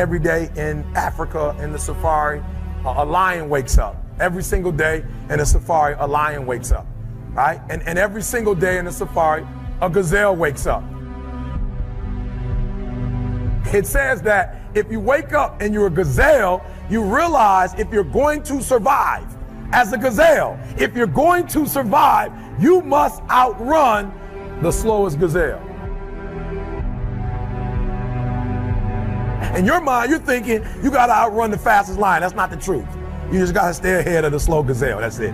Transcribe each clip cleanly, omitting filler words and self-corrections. every day in Africa in the safari, a lion wakes up. Every single day in a safari, a lion wakes up, right? And every single day in a safari, a gazelle wakes up. It says that if you wake up and you're a gazelle, you realize if you're going to survive as a gazelle, if you're going to survive, you must outrun the slowest gazelle. In your mind, you're thinking you gotta outrun the fastest lion. That's not the truth. You just gotta stay ahead of the slow gazelle, that's it.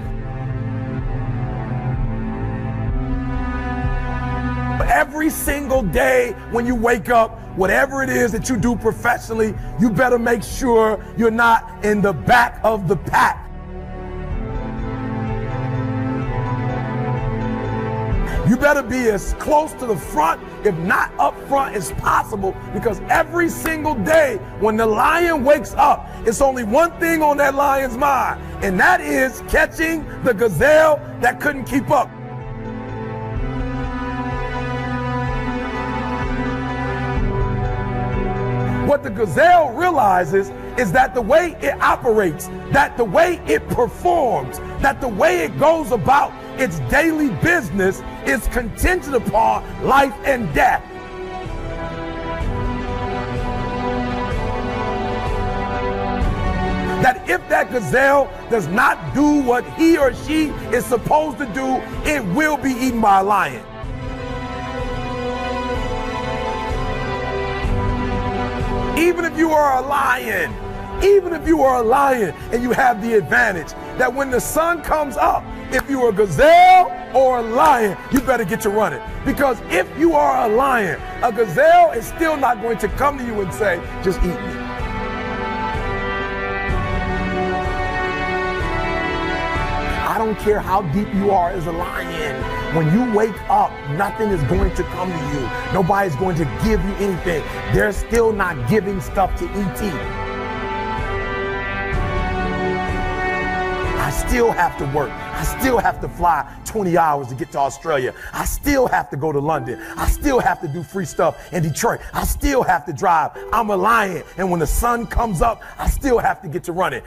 But every single day when you wake up, whatever it is that you do professionally, you better make sure you're not in the back of the pack. You better be as close to the front, if not up front, as possible, because every single day when the lion wakes up, it's only one thing on that lion's mind, and that is catching the gazelle that couldn't keep up. What the gazelle realizes is that the way it operates, that the way it performs, that the way it goes about its daily business is contingent upon life and death. That if that gazelle does not do what he or she is supposed to do, it will be eaten by a lion. Even if you are a lion, even if you are a lion and you have the advantage that when the sun comes up, if you are a gazelle or a lion, you better get to running. Because if you are a lion, a gazelle is still not going to come to you and say, just eat me. I don't care how deep you are as a lion. When you wake up, nothing is going to come to you. Nobody's going to give you anything. They're still not giving stuff to E.T. I still have to work. I still have to fly 20 hours to get to Australia. I still have to go to London. I still have to do free stuff in Detroit. I still have to drive. I'm a lion, and when the sun comes up, I still have to get to running.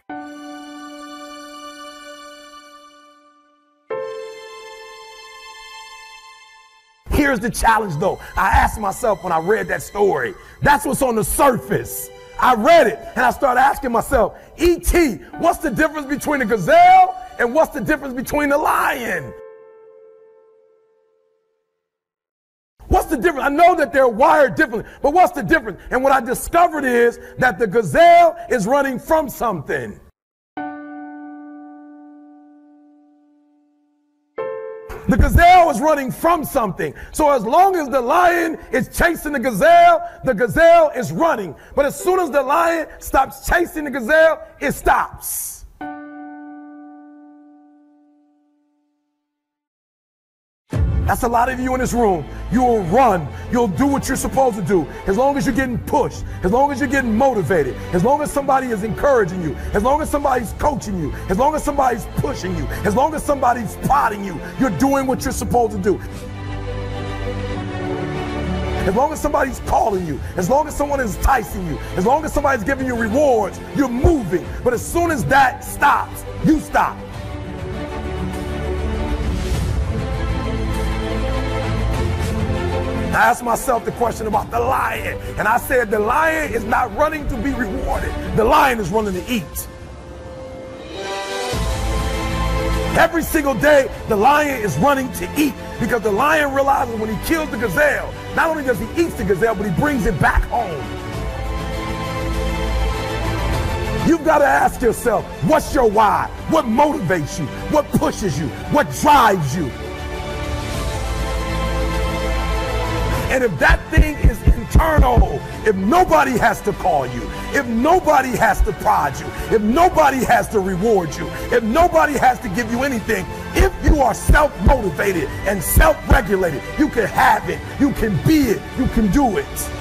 Here's the challenge, though. I asked myself when I read that story, that's what's on the surface. I read it and I started asking myself, E.T., what's the difference between a gazelle and what's the difference between a lion? What's the difference? I know that they're wired differently, but what's the difference? And what I discovered is that the gazelle is running from something. The gazelle is running from something. So as long as the lion is chasing the gazelle is running. But as soon as the lion stops chasing the gazelle, it stops. That's a lot of you in this room. You'll run. You'll do what you're supposed to do. As long as you're getting pushed, as long as you're getting motivated, as long as somebody is encouraging you, as long as somebody's coaching you, as long as somebody's pushing you, as long as somebody's prodding you, you're doing what you're supposed to do. As long as somebody's calling you, as long as someone is enticing you, as long as somebody's giving you rewards, you're moving. But as soon as that stops, you stop. I asked myself the question about the lion, and I said the lion is not running to be rewarded. The lion is running to eat. Every single day, the lion is running to eat because the lion realizes when he kills the gazelle, not only does he eat the gazelle, but he brings it back home. You've got to ask yourself, what's your why? What motivates you? What pushes you? What drives you? And if that thing is internal, if nobody has to call you, if nobody has to prod you, if nobody has to reward you, if nobody has to give you anything, if you are self-motivated and self-regulated, you can have it, you can be it, you can do it.